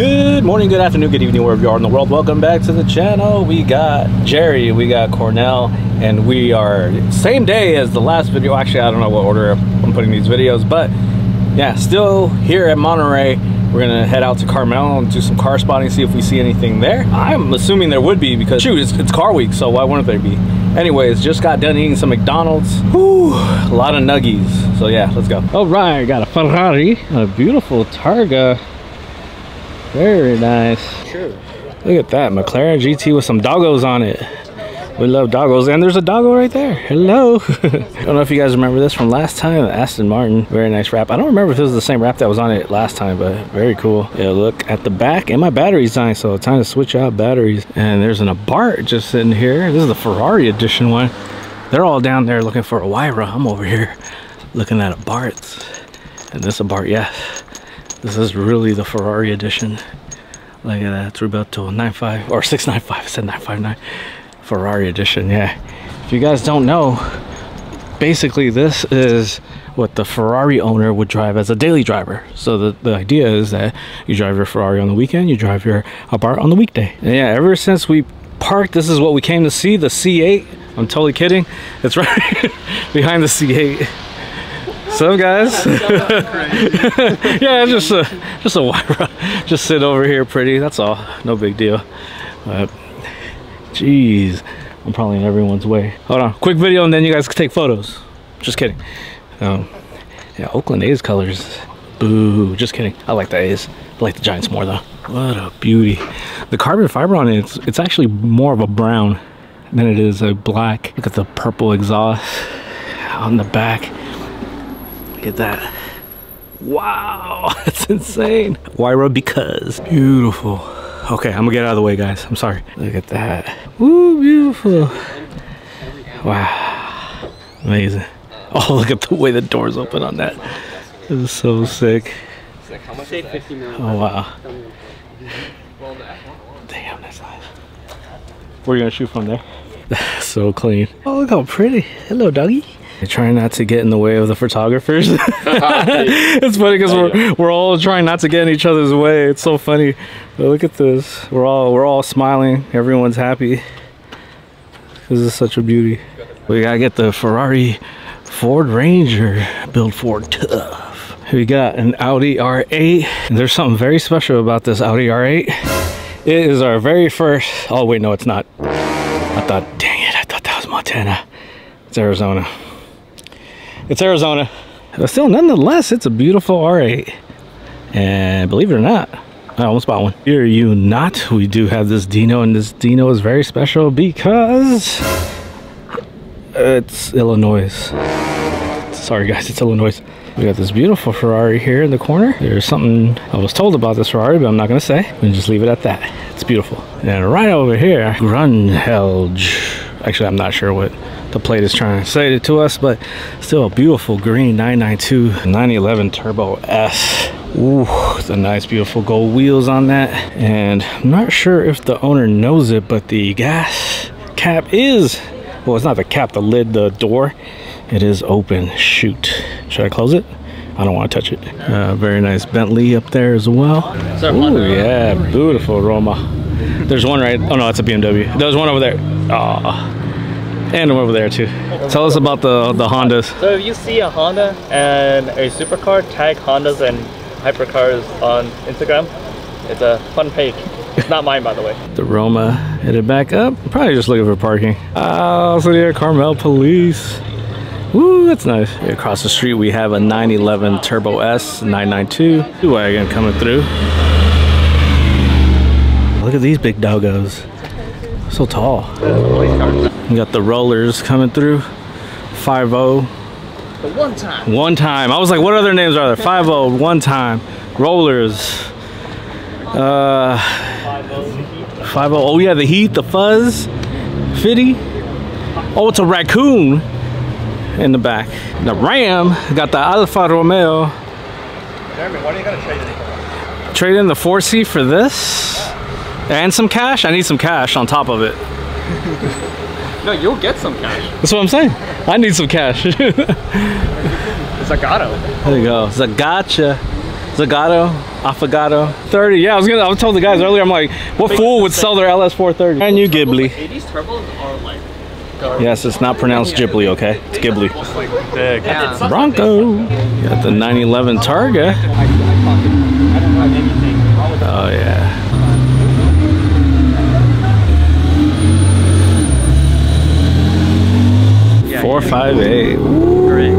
Good morning, good afternoon, good evening, wherever you are in the world. Welcome back to the channel. We got Jerry, we got Cornell, and we are same day as the last video. Actually, I don't know what order I'm putting these videos, but yeah, still here at Monterey. We're gonna head out to Carmel and do some car spotting, see if we see anything there. I'm assuming there would be, because shoot, it's car week, so why wouldn't there be? Anyways, just got done eating some McDonald's. Whew, a lot of nuggies. So yeah, let's go. All right, got a Ferrari, a beautiful Targa. Very nice. Sure. Look at that, McLaren GT with some doggos on it. We love doggos, and there's a doggo right there. Hello. I don't know if you guys remember this from last time, Aston Martin. Very nice wrap. I don't remember if this was the same wrap that was on it last time, but very cool. Yeah, look at the back, and my battery's dying, so time to switch out batteries. And there's an Abarth just sitting here. This is the Ferrari edition one. They're all down there looking for a Huayra. I'm over here looking at Abarths. And this Abarth, yeah. This is really the Ferrari edition. Look at that, Rubato 95 or 695, I said 959. Ferrari edition, yeah. If you guys don't know, basically this is what the Ferrari owner would drive as a daily driver. So the idea is that you drive your Ferrari on the weekend, you drive your Abarth on the weekday. And yeah, ever since we parked, this is what we came to see, the C8. I'm totally kidding. It's right behind the C8. What's up, guys? Yeah, just a Huayra. Just sit over here pretty, that's all. No big deal. Jeez, I'm probably in everyone's way. Hold on, quick video and then you guys can take photos. Just kidding. Yeah, Oakland A's colors. Boo, just kidding. I like the A's. I like the Giants more though. What a beauty. The carbon fiber on it, it's actually more of a brown than it is a black. Look at the purple exhaust on the back. Look at that. Wow, that's insane. Huayra because. Beautiful. Okay, I'm gonna get out of the way, guys. I'm sorry. Look at that. Woo, beautiful. Wow. Amazing. Oh, look at the way the doors open on that. This is so sick. Oh, wow. Damn, that's nice. We're gonna shoot from there. That's so clean. Oh, look how pretty. Hello, doggy. I try not to get in the way of the photographers. It's funny because we're all trying not to get in each other's way. It's so funny. But look at this. We're all smiling. Everyone's happy. This is such a beauty. We gotta get the Ferrari Ford Ranger built for tough. We got an Audi R8. There's something very special about this Audi R8. It is our very first. Oh wait, no, it's not. I thought, dang it, I thought that was Montana. It's Arizona. It's Arizona, but still, nonetheless, it's a beautiful R8. And believe it or not, I almost bought one. Fear you not, we do have this Dino, and this Dino is very special because it's Illinois. Sorry guys, it's Illinois. We got this beautiful Ferrari here in the corner. There's something I was told about this Ferrari, but I'm not gonna say. We'll just leave it at that. It's beautiful. And right over here, Grunhelge. Actually, I'm not sure what the plate is trying to say to us, but still a beautiful green 992 911 Turbo S. Ooh, the nice beautiful gold wheels on that. And I'm not sure if the owner knows it, but the gas cap is, well, it's not the cap, the lid, the door, it is open. Shoot, should I close it? I don't want to touch it. Very nice Bentley up there as well. Ooh, yeah, beautiful Roma. There's one right, oh no, it's a BMW. There's one over there. Oh. And over there too. Tell us about the Hondas. So if you see a Honda and a supercar, tag Hondas and hypercars on Instagram. It's a fun page. It's not mine, by the way. The Roma headed back up. Probably just looking for parking. Oh, so yeah, Carmel police. Woo, that's nice. Across the street, we have a 911 Turbo S 992 wagon coming through. Look at these big doggos. So tall. We got the rollers coming through. 5-0. One time. One time. I was like, what other names are there? 5-0, one time. Rollers. 5-0. Oh yeah, the Heat, the Fuzz. 50. Oh, it's a raccoon in the back. The Ram. Got the Alfa Romeo. Jeremy, what are you gonna trade in? Trade in the 4C for this? And some cash? I need some cash on top of it. No, you'll get some cash. That's what I'm saying. I need some cash. Zagato. There you go. Zagacha. Zagato, Affogato. 30, yeah, I was telling the guys earlier, I'm like, what fool would sell their LS430? And you Ghibli. 80s turbos are like garbage. Yes, it's not pronounced Ghibli, okay? It's Ghibli. Yeah. Bronco. You got the 911 Targa. Oh yeah. Yeah, 458. Great.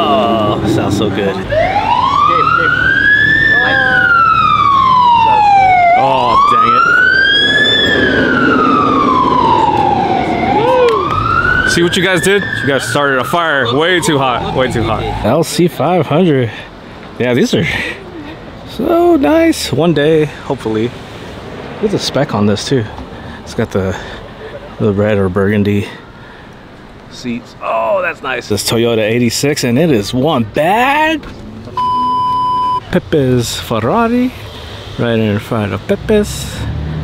Oh, sounds so good. Oh, dang it. See what you guys did? You guys started a fire way too hot. Way too hot. LC500. Yeah, these are so nice. One day, hopefully. There's a spec on this too. It's got the red or burgundy seats. Oh, that's nice. This Toyota 86, and it is one bad. Pepe's Ferrari, right in front of Pepe's.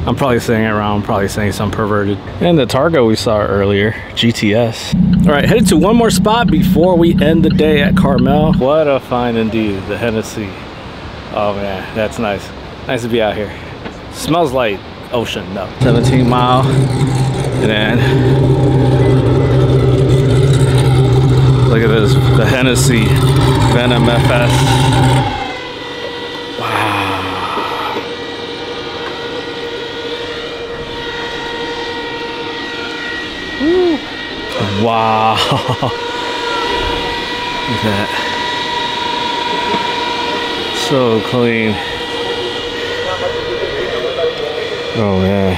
I'm probably saying it wrong, I'm probably saying something perverted. And the Targa we saw earlier, GTS. All right, headed to one more spot before we end the day at Carmel. What a find indeed, the Hennessey. Oh man, that's nice. Nice to be out here. Smells like ocean, no. 17 Mile. And then, look at this, the Hennessey Venom FS. Wow. Wow. Look at that. So clean. Oh man.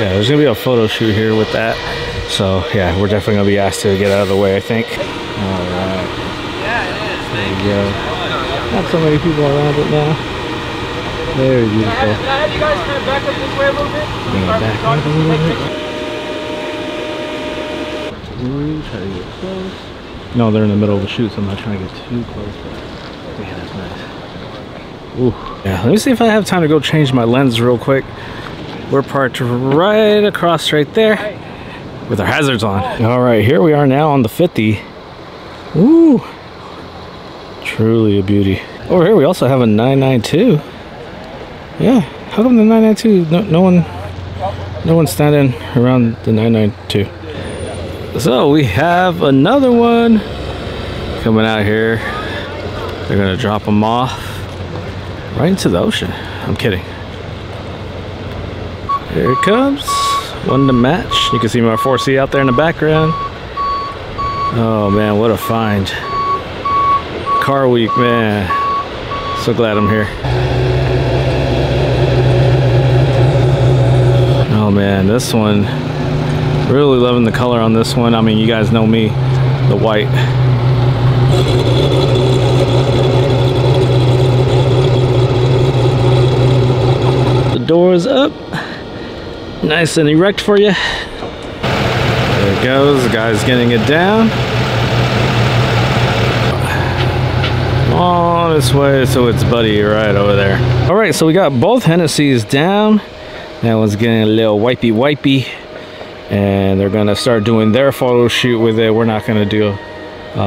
Yeah, there's gonna be a photo shoot here with that. So yeah, we're definitely gonna be asked to get out of the way, I think. All right. There you go. Not so many people around it now. Very beautiful. Can I have you guys kind of back up this way a little bit? Back up a little bit. Try to get close. No, they're in the middle of the shoot, so I'm not trying to get too close. But yeah, that's nice. Ooh. Yeah, let me see if I have time to go change my lens real quick. We're parked right across right there with our hazards on. All right, here we are now on the 50. Ooh, truly a beauty. Over here we also have a 992. Yeah, how come the 992, no one's standing around the 992. So we have another one coming out here. They're gonna drop them off right into the ocean. I'm kidding. Here it comes, one to match. You can see my 4C out there in the background. Oh man, what a find. Car Week, man. So glad I'm here. Oh man, this one, really loving the color on this one. I mean, you guys know me, the white. The door's up. Nice and erect for you. There it goes. The guy's getting it down. All this way, so it's buddy right over there. All right, so we got both Hennesseys down. That one's getting a little wipey. And they're gonna start doing their photo shoot with it. We're not gonna do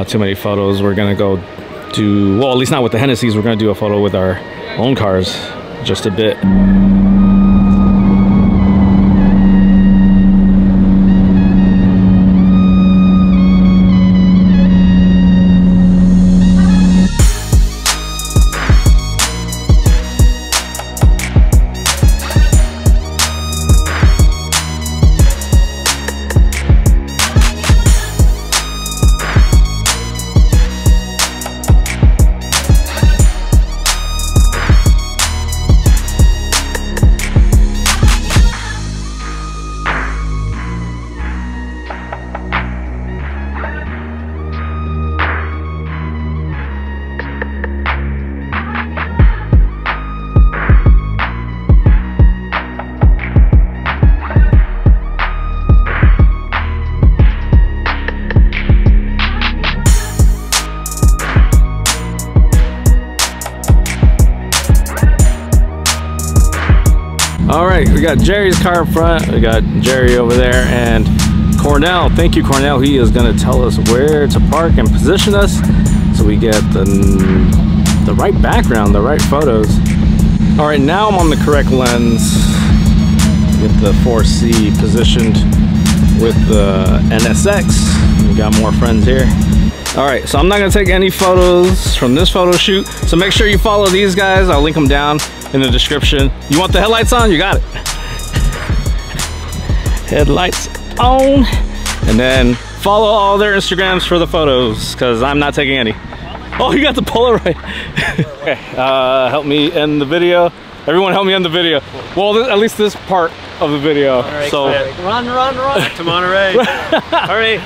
too many photos. We're gonna go do, well, at least not with the Hennesseys. We're gonna do a photo with our own cars just a bit. We got Jerry's car up front, we got Jerry over there, and Cornell. Thank you, Cornell. He is gonna tell us where to park and position us so we get the right background, the right photos. All right, now I'm on the correct lens with the 4C positioned with the NSX. We got more friends here. All right, so I'm not gonna take any photos from this photo shoot, so make sure you follow these guys. I'll link them down in the description. You want the headlights on? You got it. Headlights on. And then follow all their Instagrams for the photos, because I'm not taking any. Oh, you got the Polaroid. Okay, help me end the video. Everyone help me end the video. Well, at least this part of the video. Right, so run. Back to Monterey. Hurry.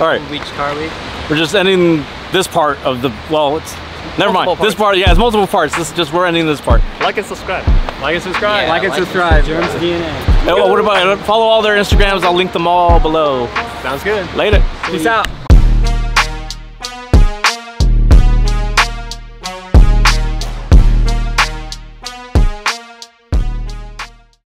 All right. Beach Car Week. We're just ending this part of the, well, it's, never mind. This part, yeah, it's multiple parts. This is just, we're ending this part. Like and subscribe. Like and subscribe. Yeah, like and subscribe. Jerms DNA. What about, follow all their Instagrams. I'll link them all below. Sounds good. Later. Peace out.